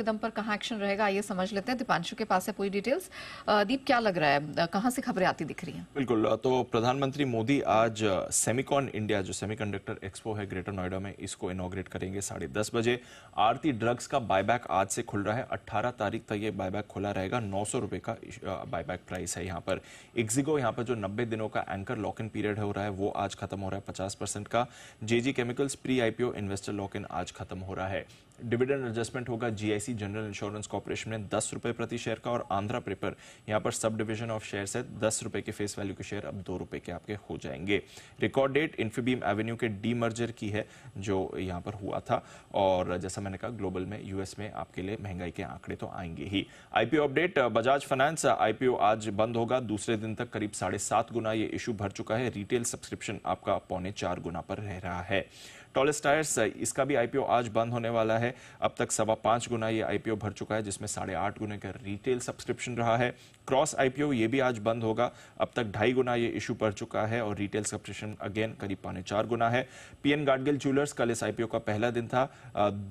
के दम पर कहाँ एक्शन रहेगा, आइए समझ लेते हैं। दीपांशु के पास है पूरी डिटेल्स। दीप, क्या लग रहा है, कहाँ से खबरें आती दिख रही हैं? बिल्कुल, तो प्रधानमंत्री मोदी आज सेमिकॉन इंडिया जो सेमीकंडक्टर एक्सपो है ग्रेटर नोएडा में, इसको इनॉग्रेट करेंगे 10:30 बजे। आरती ड्रग्स का बायबैक आज से खुल रहा है, 18 तारीख तक ये बायबैक खुला रहेगा। 900 रुपये का बायबैक प्राइस है। यहाँ पर एक्सिगो, यहाँ पर जो 90 दिनों का एंकर लॉक इन पीरियड हो रहा है वो आज खत्म हो रहा है 50% का। JG chemicals pre IPO investor lock in आज खत्म हो रहा है। डिविडेंड एडजस्टमेंट होगा GIC जनरल इंश्योरेंस कॉर्पोरेशन में 10 रुपये प्रति शेयर का, और आंध्रा प्रेपर यहाँ पर सब डिवीजन ऑफ शेयर है, 10 रुपये के फेस वैल्यू के शेयर अब 2 रुपये के आपके हो जाएंगे। रिकॉर्ड डेट इन्फिबीम एवेन्यू के डीमर्जर की है जो यहाँ पर हुआ था, और जैसा मैंने कहा ग्लोबल में US में आपके लिए महंगाई के आंकड़े तो आएंगे ही। IPO update, Bajaj finance IPO आज बंद होगा, दूसरे दिन तक करीब 7.5 गुना ये इशू भर चुका है। रिटेल सब्सक्रिप्शन आपका 4.25 गुना पर रह रहा है। टॉलेस टायर्स, इसका भी IPO आज बंद होने वाला है, अब तक 5.25 गुना ये IPO भर चुका है, जिसमें 8.5 गुना का रिटेल सब्सक्रिप्शन रहा है। क्रॉस IPO ये भी आज बंद होगा, अब तक 2.5 गुना ये इशू भर चुका है, और रिटेल सब्सक्रिप्शन अगेन करीब 4.25 गुना है। PN गार्डगिल ज्वेलर्स, कल इस IPO का पहला दिन था,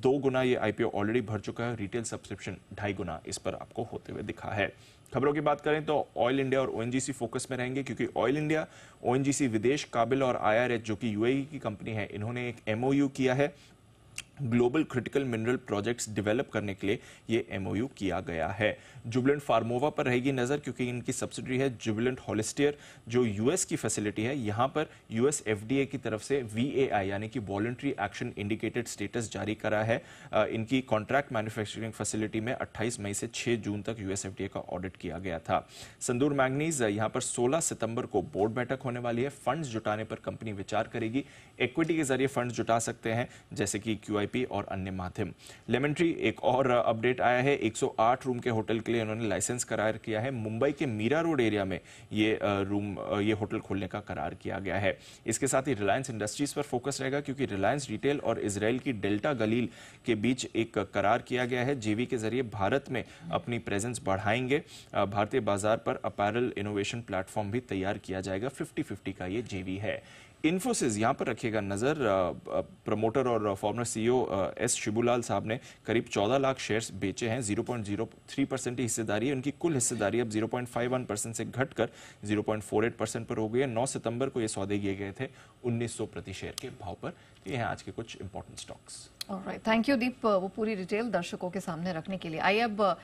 2 गुना ये IPO ऑलरेडी भर चुका है, रिटेल सब्सक्रिप्शन 2.5 गुना इस पर आपको होते हुए दिखा है। खबरों की बात करें तो ऑयल इंडिया और ONGC फोकस में रहेंगे, क्योंकि ऑयल इंडिया, ONGC विदेश काबिल और IRH जो कि UAE की कंपनी है, इन्होंने एक MOU किया है। Global critical mineral projects develop करने के लिए ये MOU किया गया है। जुबलेंट फार्मोवा पर रहेगी नज़र, क्योंकि इनकी सब्सिडरी है जुबलेंट हॉलिस्टियर जो US की फैसिलिटी है। यहाँ पर US FDA की तरफ से VAI यानी कि वॉलंट्री एक्शन इंडिकेटेड स्टेटस जारी करा है। इनकी कॉन्ट्रैक्ट मैन्युफैक्चरिंग फैसिलिटी में 28 मई से 6 जून तक US FDA का ऑडिट किया गया था। सिंदूर मैगनीज, यहाँ पर 16 सितंबर को बोर्ड बैठक होने वाली है, फंड्स जुटाने पर कंपनी विचार करेगी, इक्विटी के जरिए फंड्स जुटा सकते हैं जैसे कि QIP और अन्य माध्यम। लेमन ट्री, एक और अपडेट आया है, 108 रूम के होटल के लिए इन्होंने लाइसेंस करार किया है। मुंबई के मीरा रोड एरिया में ये होटल खोलने का करार किया गया है। इसके साथ ही रिलायंस इंडस्ट्रीज पर फोकस रहेगा, क्योंकि रिलायंस रिटेल और इजराइल की डेल्टा गलील के बीच एक करार किया गया है। JV के जरिए भारत में अपनी प्रेजेंस बढ़ाएंगे। भारतीय बाजार पर अपैरल इनोवेशन प्लेटफॉर्म भी तैयार किया जाएगा, 50-50 का ये JV है। इन्फोसिस, यहाँ पर रखिएगा नज़र, प्रमोटर और फॉर्मर CEO एस शिबुलाल साहब ने करीब 14 लाख शेयर्स बेचे हैं। 0.03% की हिस्सेदारी है, उनकी कुल हिस्सेदारी अब 0.51% से घटकर 0.48% पर हो गई है। 9 सितंबर को ये सौदे किए गए थे 1900 प्रति शेयर के भाव पर। ये हैं आज के कुछ important stocks. Alright, thank you Deep, वो पूरी डिटेल दर्शकों के सामने रखने के लिए। आइए अब